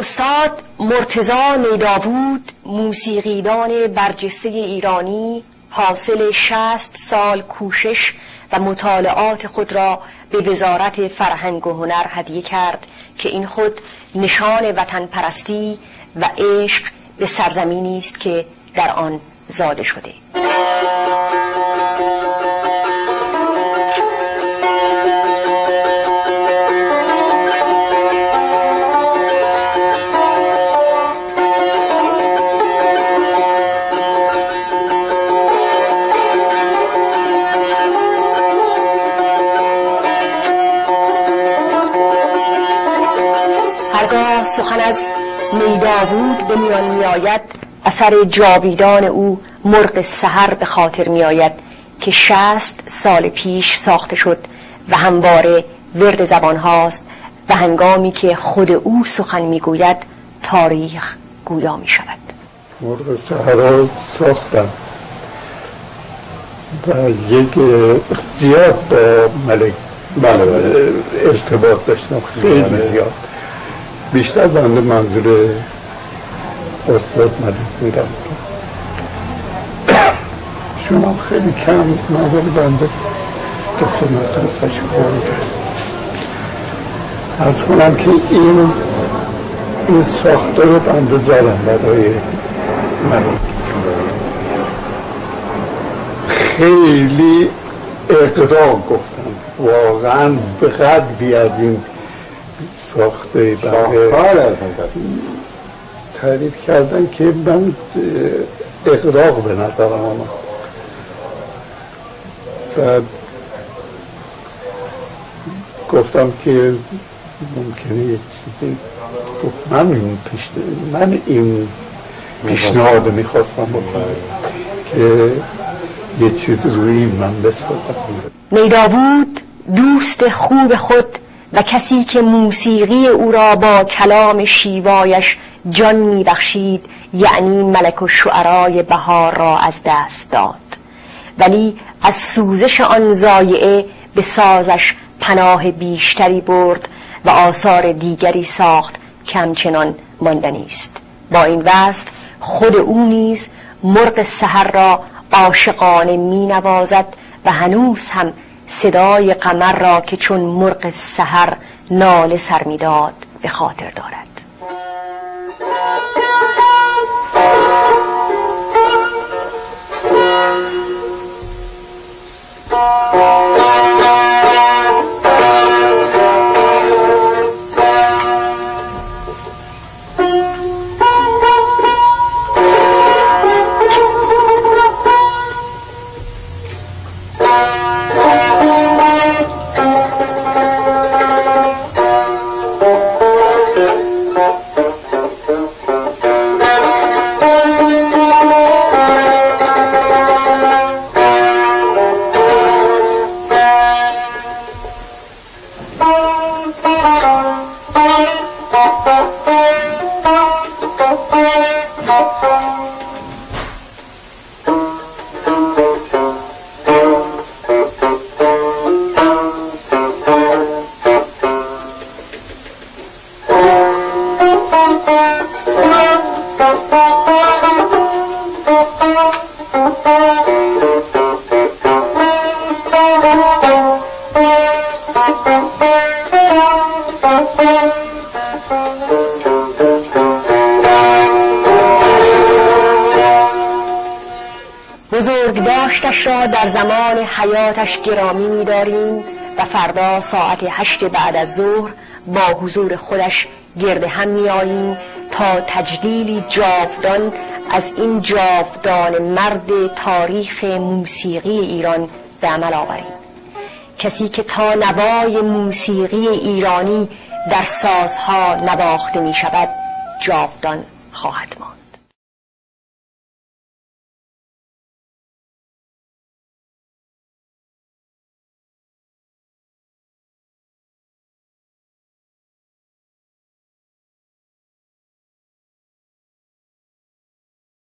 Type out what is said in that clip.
استاد مرتضی نیداوود، موسیقیدان برجسته ایرانی، حاصل 60 سال کوشش و مطالعات خود را به وزارت فرهنگ و هنر هدیه کرد که این خود نشان وطن پرستی و عشق به سرزمینی است که در آن زاده شده. هرگاه سخن از نیداوود به میان میآید، اثر جاویدان او مرغ سحر به خاطر میآید که 60 سال پیش ساخته شد و همواره ورد زبان هاست و هنگامی که خود او سخن میگوید تاریخ گویا می شود. مرغ سحر را ساختم و یک زیاد با ملک ارتباط داشتم، خیلی زیاد، بیشتر بنده منظور استاد ملک بودم، شما خیلی کم منظور بنده تو خدمتتون تشکر میکنم. عرض کنم که این ساخته رو بنده دارم برای ملک، خیلی اقرا گفتم، واقعا به قدری از این ساخته برای تعریف کردن که من اغراق به نظرم آمد و گفتم که ممکنه یک چیزی من این پیشنهاد میخواستم بکنم که یه چیز روی من بسازم. نیداوود دوست خوب خود و کسی که موسیقی او را با کلام شیوایش جان میبخشید، یعنی ملک الشعرای بهار را از دست داد، ولی از سوزش آن ضایعه به سازش پناه بیشتری برد و آثار دیگری ساخت که همچنان ماندنی است. با این وصف خود او نیز مرغ سحر را عاشقانه مینوازد و هنوز هم صدای قمر را که چون مرغ سحر ناله سر می‌داد به خاطر دارد. بزرگداشتش را در زمان حیاتش گرامی می‌داریم و فردا ساعت 8 بعد از ظهر با حضور خودش گرد هم می‌آییم تا تجلیلی جاودان از این جاودان مرد تاریخ موسیقی ایران به عمل آوریم، کسی که تا نوای موسیقی ایرانی در سازها نواخته می‌شود جاودان خواهد ماند.